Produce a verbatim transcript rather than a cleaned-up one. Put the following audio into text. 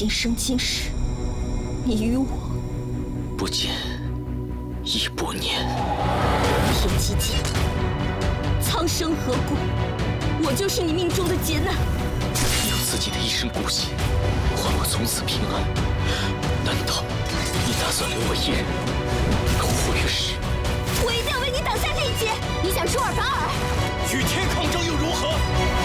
今生今世，你与我不见亦不念。天机界，苍生何故？我就是你命中的劫难。你用自己的一身骨血，换我从此平安，难道你打算留我一人苟活于世？我一定要为你挡下这一劫！你想出尔反尔，与天抗争又如何？